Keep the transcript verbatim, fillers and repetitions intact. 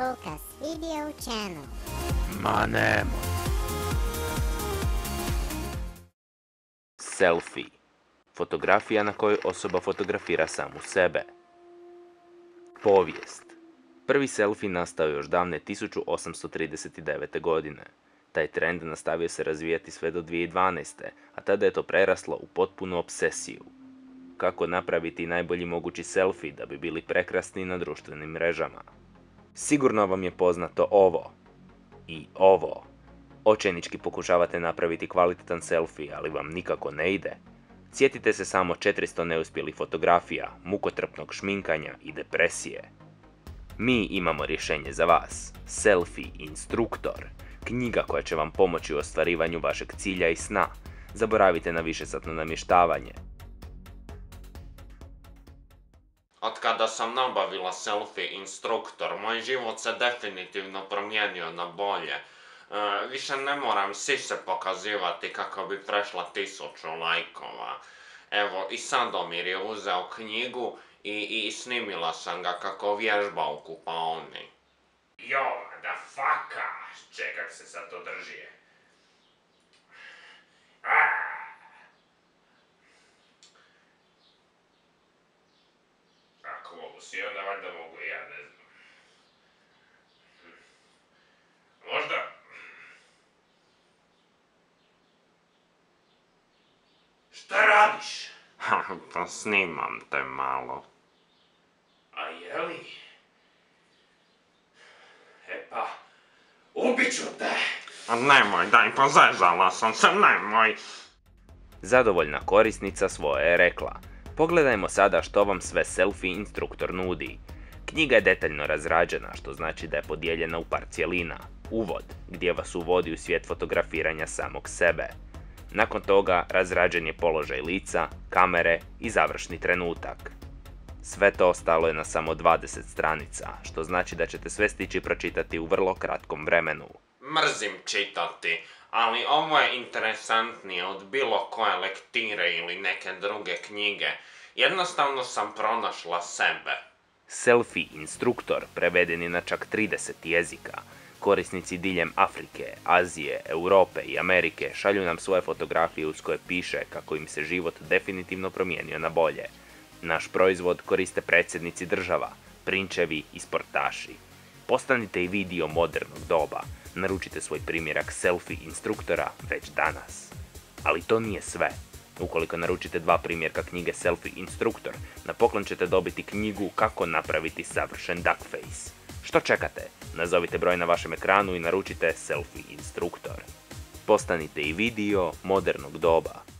Lukas Video Channel. Ma nemoj. Selfie. Fotografija na kojoj osoba fotografira samu sebe. Povijest. Prvi selfie nastao je još davne tisuću osamsto trideset devete. godine. Taj trend nastavio se razvijati sve do dvije tisuće dvanaeste. a tada je to preraslo u potpunu obsesiju. Kako napraviti najbolji mogući selfie da bi bili prekrasni na društvenim mrežama. Sigurno vam je poznato ovo. I ovo. Očajnički pokušavate napraviti kvalitetan selfie, ali vam nikako ne ide. Sjetite se samo četiristo neuspjelih fotografija, mukotrpnog šminkanja i depresije. Mi imamo rješenje za vas. Selfie Instruktor. Knjiga koja će vam pomoći u ostvarivanju vašeg cilja i sna. Zaboravite na višesatno namještavanje. Od kada sam nabavila Selfie Instruktor, moj život se definitivno promijenio na bolje. E, više ne moram sise pokazivati kako bi prešla tisuću lajkova. Evo, i Sadomir je uzeo knjigu i, i snimila sam ga kako vježba u kupaoni. Jo, da faka! Čekak se sad to drži. Aaaa! I onda valjda mogu i ja, ne znam. Možda... Šta radiš? Ha, pa snimam te malo. A jeli? E pa... Ubit ću te! A nemoj, daj, pozezala sam se, nemoj! Zadovoljna korisnica svoje je rekla. Pogledajmo sada što vam sve Selfie Instruktor nudi. Knjiga je detaljno razrađena, što znači da je podijeljena u par cijelina. Uvod, gdje vas uvodi u svijet fotografiranja samog sebe. Nakon toga razrađen je položaj lica, kamere i završni trenutak. Sve to ostalo je na samo dvadeset stranica, što znači da ćete sve stići pročitati u vrlo kratkom vremenu. Mrzim čitati, ali ovo je interesantnije od bilo koje lektire ili neke druge knjige. Jednostavno sam pronašla sebe. Selfie Instruktor preveden je na čak trideset jezika. Korisnici diljem Afrike, Azije, Europe i Amerike šalju nam svoje fotografije uz koje piše kako im se život definitivno promijenio na bolje. Naš proizvod koriste predsjednici država, prinčevi i sportaši. Postanite i vi dio modernog doba. Naručite svoj primjerak Selfie Instruktora već danas. Ali to nije sve. Ukoliko naručite dva primjerka knjige Selfie Instruktor, na poklon ćete dobiti knjigu Kako napraviti savršen duckface. Što čekate? Nazovite broj na vašem ekranu i naručite Selfie Instruktor. Postanite i vi dio modernog doba.